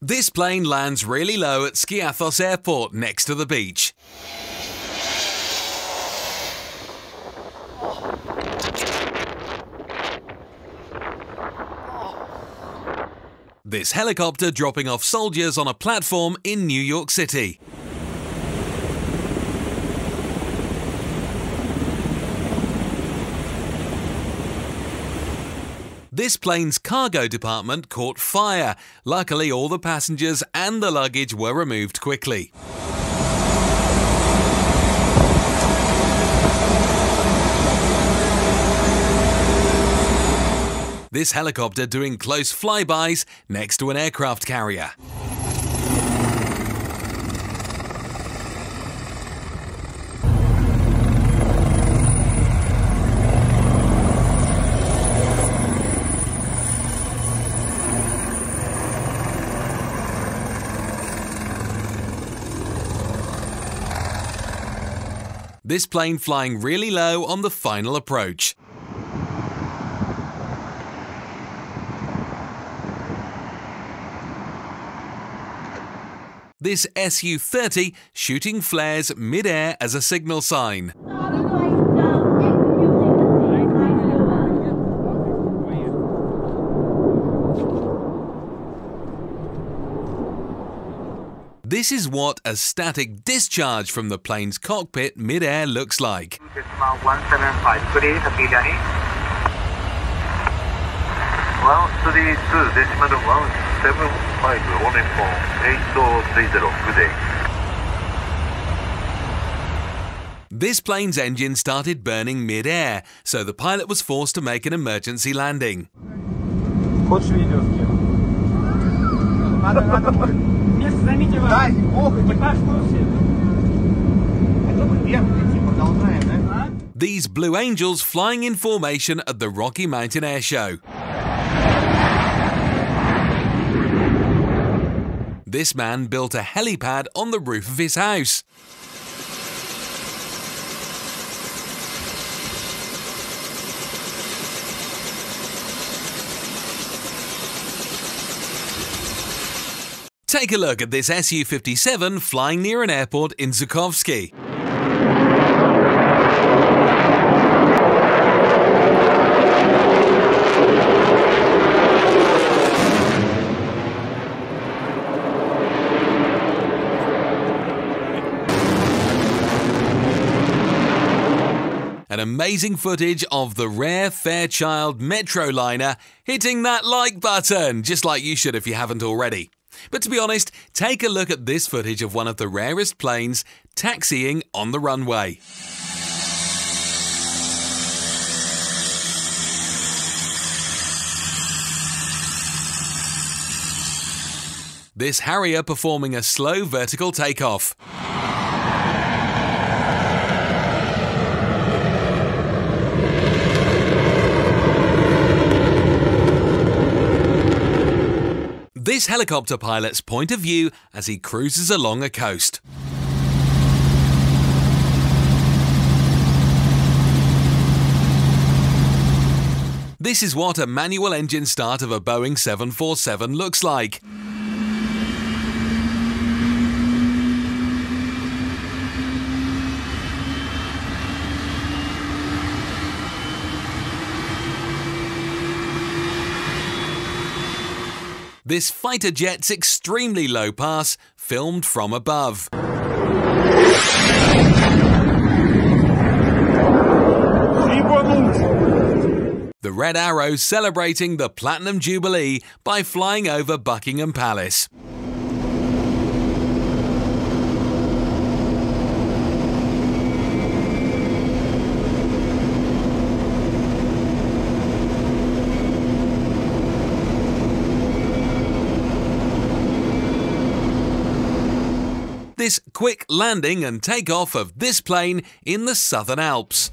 This plane lands really low at Skiathos Airport next to the beach. This helicopter dropping off soldiers on a platform in New York City. This plane's cargo department caught fire. Luckily, all the passengers and the luggage were removed quickly. This helicopter doing close flybys next to an aircraft carrier. This plane flying really low on the final approach. This SU-30 shooting flares mid-air as a signal sign. This is what a static discharge from the plane's cockpit mid-air looks like. This is about 175. Good day, Kapidani. Well, today is 2.7514848030. Good day. This plane's engine started burning mid-air, so the pilot was forced to make an emergency landing. These Blue Angels flying in formation at the Rocky Mountain Air Show. This man built a helipad on the roof of his house. Take a look at this SU-57 flying near an airport in Zhukovsky. An amazing footage of the rare Fairchild Metroliner hitting that like button, just like you should if you haven't already. But to be honest, take a look at this footage of one of the rarest planes taxiing on the runway. This Harrier performing a slow vertical takeoff. This helicopter pilot's point of view as he cruises along a coast. This is what a manual engine start of a Boeing 747 looks like. This fighter jet's extremely low pass, filmed from above. The Red Arrows celebrating the Platinum Jubilee by flying over Buckingham Palace. This quick landing and takeoff of this plane in the Southern Alps.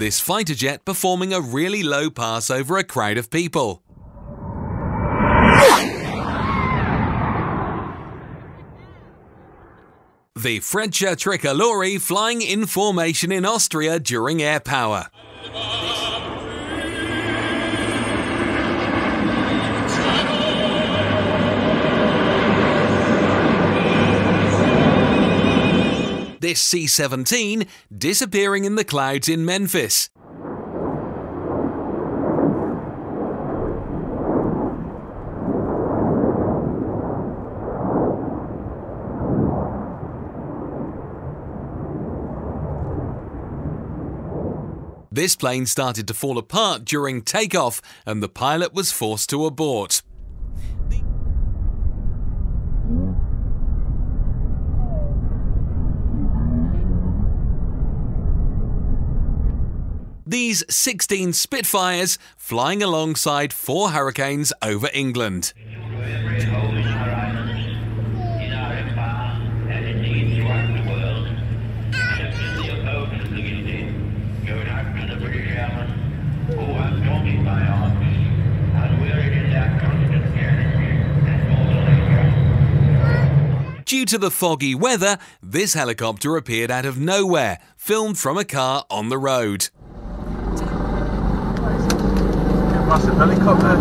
this fighter jet performing a really low pass over a crowd of people. The Air Tricolori flying in formation in Austria during air power. This C-17 disappearing in the clouds in Memphis. This plane started to fall apart during takeoff and the pilot was forced to abort. These 16 Spitfires flying alongside 4 Hurricanes over England. Due to the foggy weather, this helicopter appeared out of nowhere, filmed from a car on the road. Massive helicopter.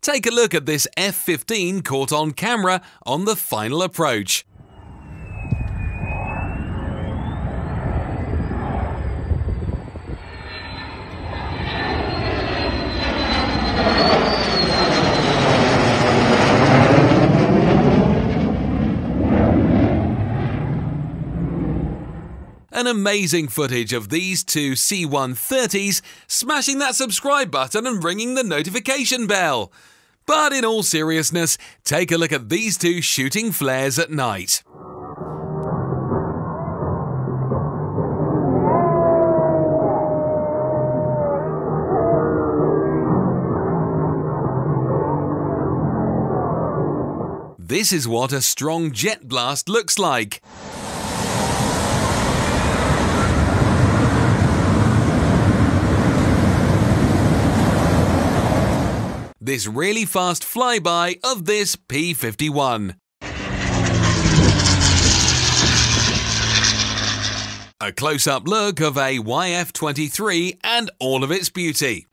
Take a look at this F-15 caught on camera on the final approach. An amazing footage of these two C-130s smashing that subscribe button and ringing the notification bell. But in all seriousness, take a look at these two shooting flares at night. This is what a strong jet blast looks like. This really fast flyby of this P-51. A close-up look of a YF-23 and all of its beauty.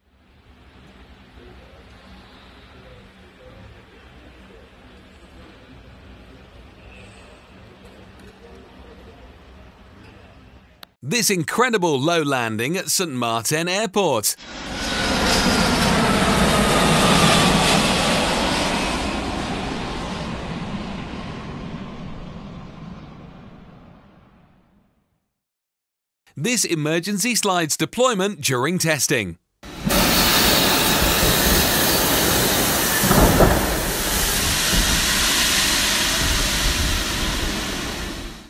This incredible low landing at Saint Martin Airport. This emergency slides deployment during testing.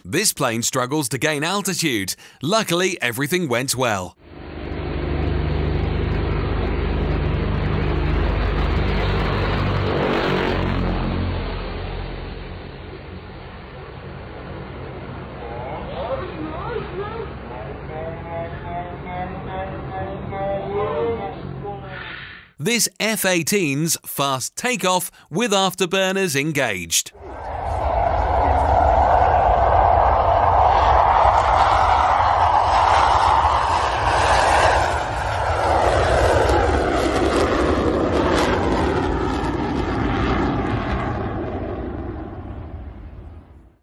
This plane struggles to gain altitude. Luckily, everything went well. This F-18's fast takeoff with afterburners engaged.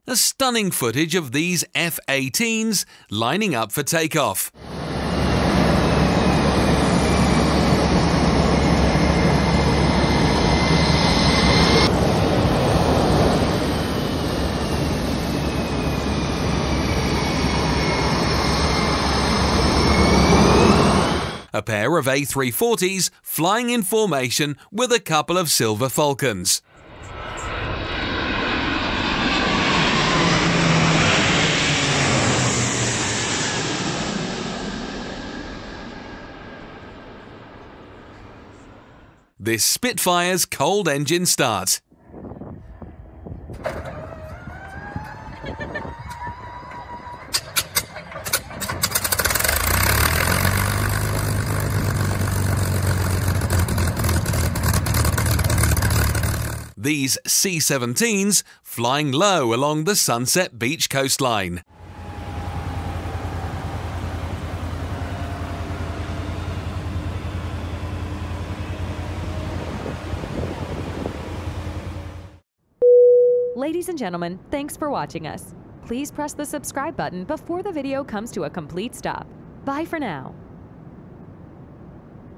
A stunning footage of these F-18s lining up for takeoff. A pair of A340s flying in formation with a couple of Silver Falcons. this Spitfire's cold engine starts. These C-17s flying low along the Sunset Beach coastline. Ladies and gentlemen, thanks for watching us. Please press the subscribe button before the video comes to a complete stop. Bye for now.